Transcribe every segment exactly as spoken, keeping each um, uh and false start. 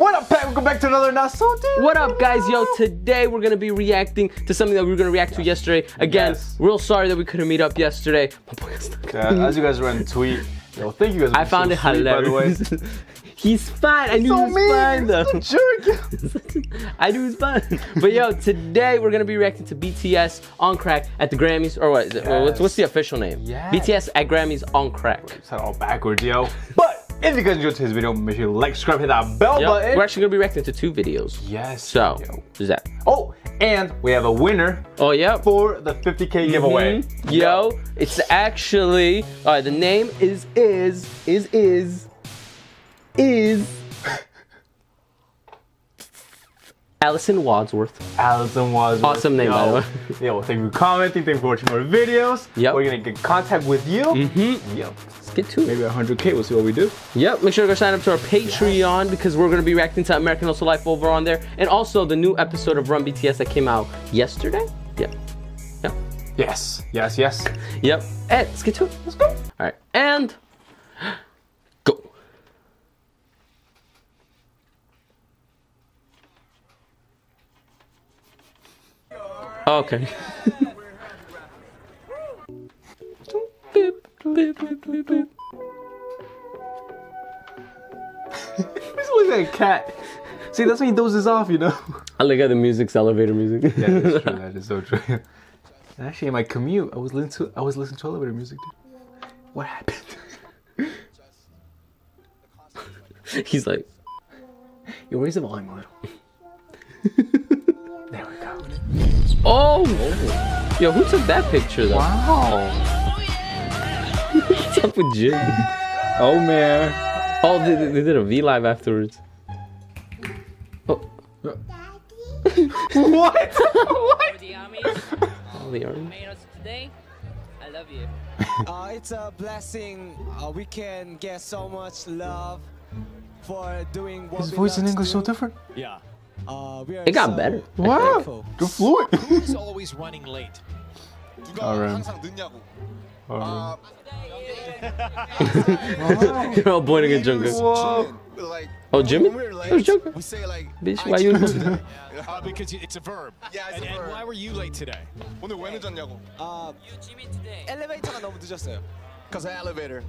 What up, Pat? Welcome back to another Not So Daily. What up, guys? Yo, today we're gonna be reacting to something that we were gonna react to yesterday. Again, yes. real sorry that we couldn't meet up yesterday. Yeah, as you guys were in the tweet, yo, thank you guys. I found so it sweet, hilarious. By the way. He's fine. I knew so he was mean. fine though. He's a jerk. I knew he was fine. But yo, today we're gonna be reacting to B T S on crack at the Grammys, or what is it? Yes. What's, what's the official name? Yes. B T S at Grammys on crack. It's all backwards, yo. But. If you guys enjoyed today's video, make sure you like, subscribe, hit that bell yep. button. We're actually gonna be reacting to two videos. Yes. So, yo. Is that? Oh, and we have a winner. Oh yeah. For the fifty K mm-hmm. giveaway. Yo, it's actually. All right, the name is is is is is Allison Wadsworth. Allison Wadsworth. Awesome name, yo. by the way. Yo, well, thank you for commenting. Thank you for watching more videos. Yep. We're gonna get in contact with you. Mm-hmm. Yo. Get to it. Maybe one hundred K, we'll see what we do. Yep, make sure to go sign up to our Patreon yes. because we're going to be reacting to American Hustle Life over on there. And also the new episode of Run B T S that came out yesterday. Yep. Yep. Yes, yes, yes. Yep. And let's get to it. Let's go. All right. And go. Okay. Boop, boop, boop, boop. He's looking like a cat. See, that's why he dozes off, you know. I look at the music's elevator music. Yeah, that's true. That is so true. And actually, in my commute, I was listening to I was listening to elevator music. Dude. What happened? He's like, yo, raise the volume a little. There we go. Oh, yo, who took that picture though? Wow. What's up with Jim? Oh man. Oh, they, they did a V live afterwards. Oh. Daddy? What? What? The army. Oh, the army. Made us today. I love you. Uh, it's a blessing. Uh, we can get so much love for doing what His we voice in English is so different. Yeah. Uh, we are it got so better. Wow. You're fluent. Who's always running late? All right. Uh, They're all pointing at Jungkook. Oh, Jimmy? It was Jungkook. We say like, bitch, why you late? Uh, because it's a verb. Yeah, it's and, a verb. And why were you late today? 오늘 왜 늦었냐고. Uh, you Jimmy today. 엘리베이터가 너무 늦었어요. Cause the elevator.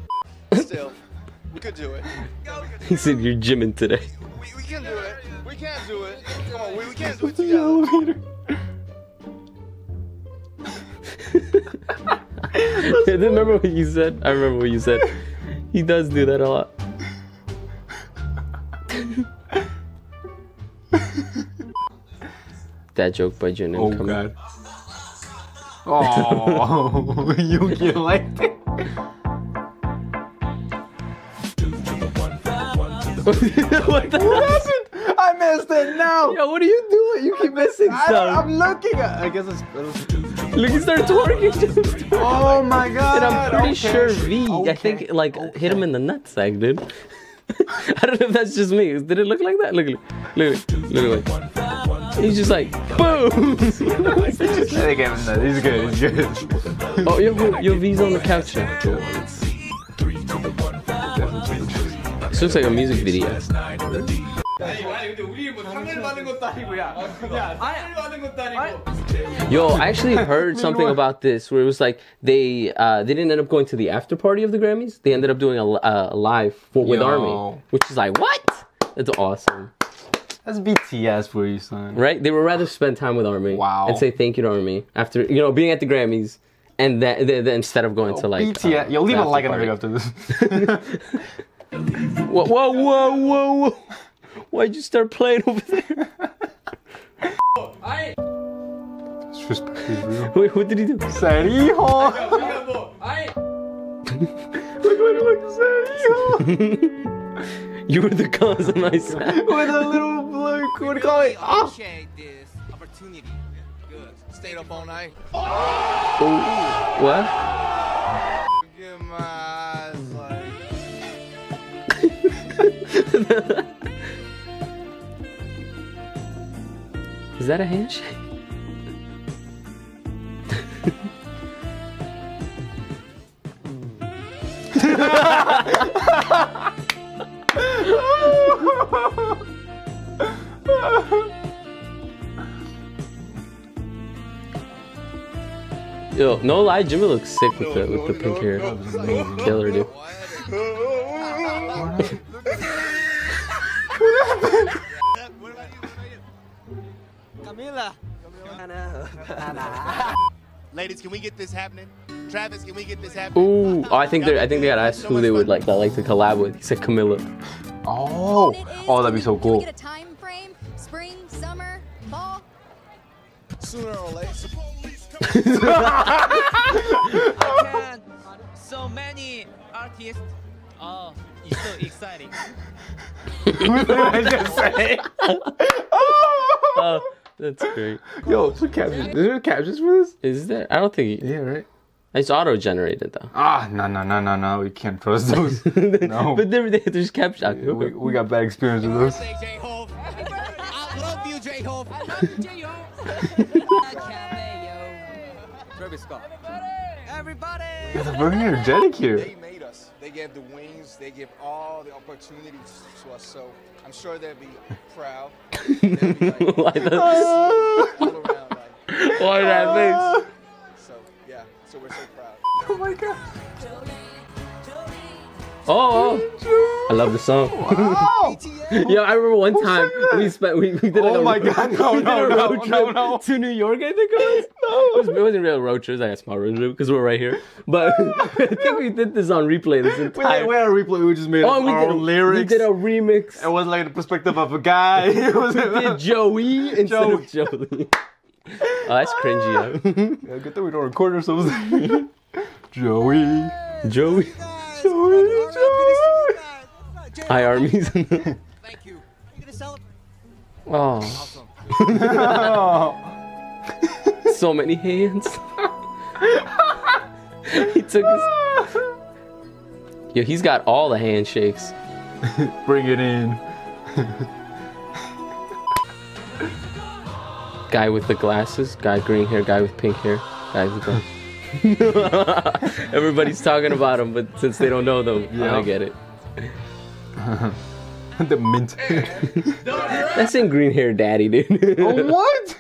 Still, we could do it. He said you're Jimmy today. We, we can do it. We can do it. Come on, we, we can do it together. Elevator. I didn't remember what you said. I remember what you said. He does do that a lot. That joke by Jin. Oh coming. God. Oh, you get like that. What happened? I missed it now. Yo, what are you doing? You keep missing I, stuff. I'm looking at. I guess it's. it's Look, he started twerking. Just oh my god! And I'm pretty okay. sure V, okay. I think, like, okay. hit him in the nutsack, dude. I don't know if that's just me. Did it look like that? Look, look, look, look. He's just like, boom! He's good, he's good. Oh, yo, yo, V's on the couch now. This looks like a music video. Yo, I actually heard something about this where it was like they uh, they didn't end up going to the after party of the Grammys. They ended up doing a, a live for, with Yo. ARMY, which is like what? That's awesome. That's B T S for you, son. Right? They would rather spend time with ARMY wow. and say thank you to ARMY after you know being at the Grammys. And then, then, then instead of going Yo, to like B T S, uh, yo, leave a like on the video after this. Whoa, whoa, whoa, whoa, whoa. Why'd you start playing over there? Wait, what did he do? Sariho! Look, look, look, Sariho! You were the cause of my sad. With a little, like, what do you call it? I appreciate this opportunity. Good. Stayed up all night. What? Get my like. Is that a handshake? Yo, no lie, Jimmy looks sick with the with the pink hair. Killer, dude. What about you, Camila? Camila. Ladies, can we get this happening? Travis, can we get this happening? Ooh, oh, I think they I think they had asked who they would like that like to collab with. He said Camila. Oh, oh, that'd be so cool. Can we get a time frame? Spring, summer, fall. Sooner or later. Again, so many artists. Oh, it's so exciting. What did I just say? Oh. Oh, that's great. Yo, so captions. Is there captions for this? Is there? I don't think. Yeah, right. It's auto-generated though. Ah, no, no, no, no, no. We can't trust those. No. But there, there's captions. We, we got bad experience with those. J Hope. I love you, J Hope. I love you, J Hope. Travis Scott. Everybody. It's very energetic here. They made us. They gave the wings. They give all the opportunities to us. So I'm sure they'll be proud. They'll be like, why the? All around, like, why that face? So we're so proud. Oh my god. Oh, oh. I love the song. Wow. Yo, I remember one time we spent we, we did like oh a, my god, no, we no, did a road no, trip no, no. to New York, I think it was. No. It wasn't a real road trip, it was like a small road trip because we're right here. But I think we did this on replay this entire. We had a replay, we just made oh, we our did, own lyrics. We did a remix. It wasn't like the perspective of a guy. It was we did Joey instead Joey. of Jolie. Oh, that's cringy, ah. Yo. Yeah, good that we don't record ourselves. Joey. Joey. Yes, Joey. Joey. Hi, ARMY's. Thank you. Are you going to celebrate? Oh. Awesome. Oh. So many hands. He took his... Yo, he's got all the handshakes. Bring it in. Guy with the glasses, guy green hair, guy with pink hair, guy with the... Everybody's talking about him, but since they don't know them, yeah. I get it. The mint. That's in green hair daddy, dude. Oh, what?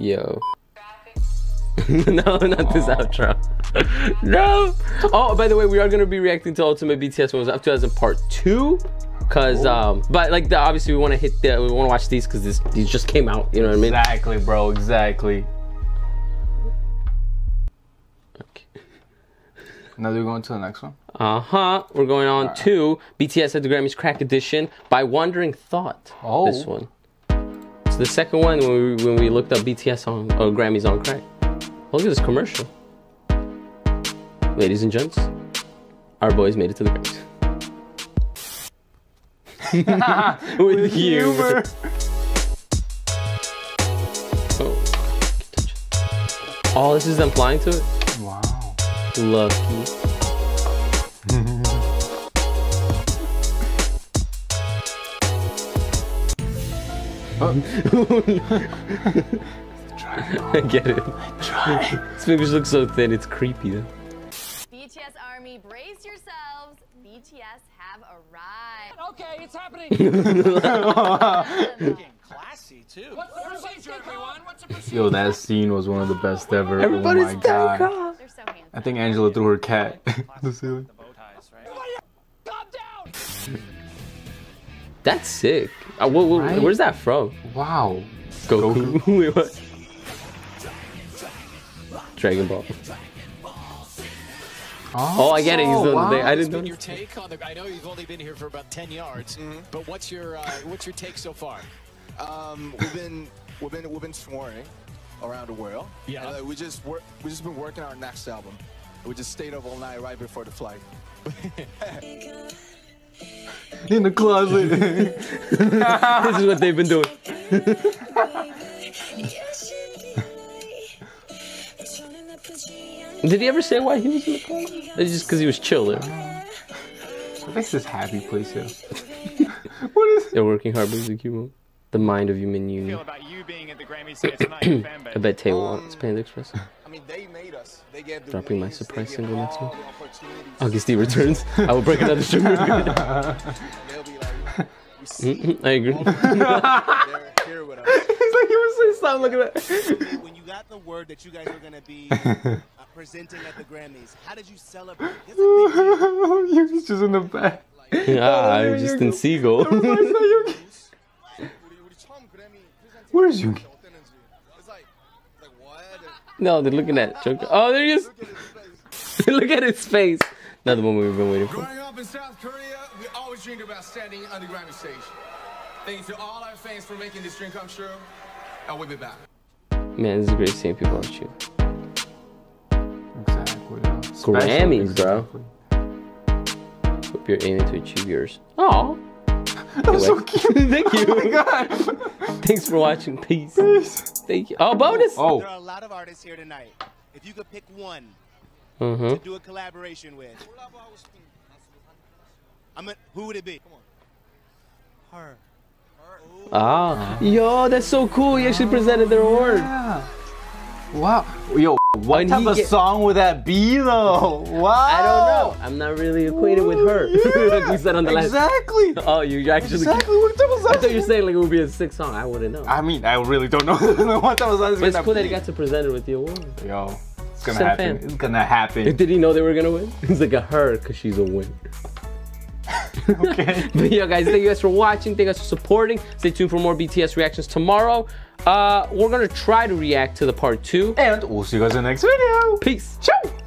Yo. No, not this outro. No. Oh, by the way, we are gonna be reacting to Ultimate B T S What Was Up To Us in part two, cause um, but like the, obviously we want to hit the we want to watch these because these just came out. You know what I mean? Exactly, bro. Exactly. Okay. Now we're going to the next one. Uh huh. We're going on right. to B T S at the Grammys Crack Edition by Wandering Thought. Oh. This one. It's the second one when we when we looked up B T S on or Grammys on crack. Look at this commercial. Ladies and gents, our boys made it to the Grammys. With, With humor. humor. Oh. Oh, this is them flying to it? Wow. Lucky. Oh. I get it. I try. This fingers look so thin, it's creepy though. B T S ARMY, brace yourselves. B T S have arrived. Okay, it's happening. Looking classy too. What's the procedure, everyone? What's the procedure? Yo, that scene was one of the best ever. Everybody's oh my god. Calm. They're so handsome. I think Angela threw her cat the ceiling. That's sick. Uh, what, what, right? Where's that from? Wow. Goku. Goku. Wait, what? Dragon Ball. Oh, oh I get it. He's wow. the, I didn't know. Your take on the, I know you've only been here for about ten yards, mm-hmm. but what's your uh, what's your take so far? Um, we've been we've been we've been touring around the world. Yeah. Uh, we just work we just been working on our next album. We just stayed up all night right before the flight. In the closet. This is what they've been doing. Did he ever say why he was in the closet? It's just because he was chilling. Uh, I think this happy place, yeah. What is it? They're working hard, but it's a cute one. the mind of human union. I bet Tay wants Panda Express. I mean, they made us. They gave the Dropping ways, my surprise single next month. August D returns. I will break another sugar. I agree. It's like he was stop looking at that. When you got the word that you guys were gonna be uh, presenting at the Grammys, how did you celebrate? He was just in the back. Ah, I was just in Seagull. Where's Jungkook? No, they're looking at Jungkook. Oh, there he is. Look at his face. Another one we've been waiting for. Growing up in South Korea, we always dreamed about standing on the Grammy stage. Thank you to all our fans for making this dream come true, and we'll be back. Man, this is great seeing people like you. Exactly. Grammys, exactly. Bro. Hope you're aiming to achieve yours. Oh. That was so cute. Thank you. Oh my God. Thanks for watching. Peace. Peace. Thank you. Oh, bonus. Oh. There are a lot of artists here tonight. If you could pick one mm-hmm. to do a collaboration with, I'm a, who would it be? Come on. Her. Her. Ah. Yo, that's so cool. You actually presented their award. Yeah. Wow. Yo. What when type of get... song would that be though? Wow! I don't know. I'm not really acquainted Ooh, with her. Yeah. Like we said on the last. Exactly. Oh, you actually. Exactly. What type of song? I thought you were saying like it would be a sick song. I wouldn't know. I mean, I really don't know what type of song. But it's cool be. that he got to present it with the award. Yo, it's gonna Some happen. Fan. It's gonna happen. Did he know they were gonna win? He's like a her because she's a winner. Okay. But yo guys, thank you guys for watching. Thank you guys for supporting. Stay tuned for more B T S reactions tomorrow. Uh, we're gonna try to react to the part two. And we'll see you guys in the next video. Peace. Ciao.